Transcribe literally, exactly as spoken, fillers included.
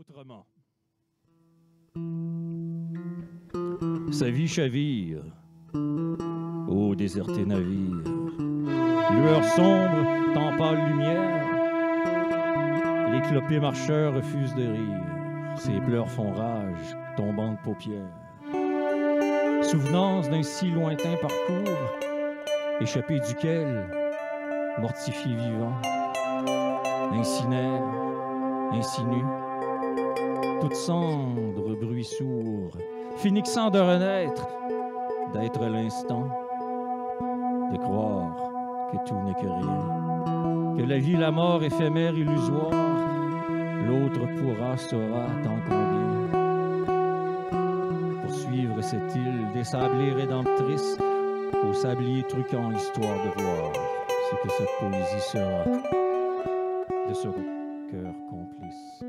Autrement. Sa vie chavire, ô déserté navire, lueur sombre, tant pâle lumière, les clopés marcheurs refusent de rire, ses pleurs font rage, tombant de paupières. Souvenance d'un si lointain parcours, échappé duquel, mortifié vivant, incinère, insinue, toute cendre, bruit sourd, finissant de renaître, d'être l'instant, de croire que tout n'est que rien, que la vie, la mort éphémère, illusoire, l'autre pourra, saura tant combien. Poursuivre cette île des sablés rédemptrices, aux sabliers truquant histoire de voir ce que cette poésie sera de ce cœur complice.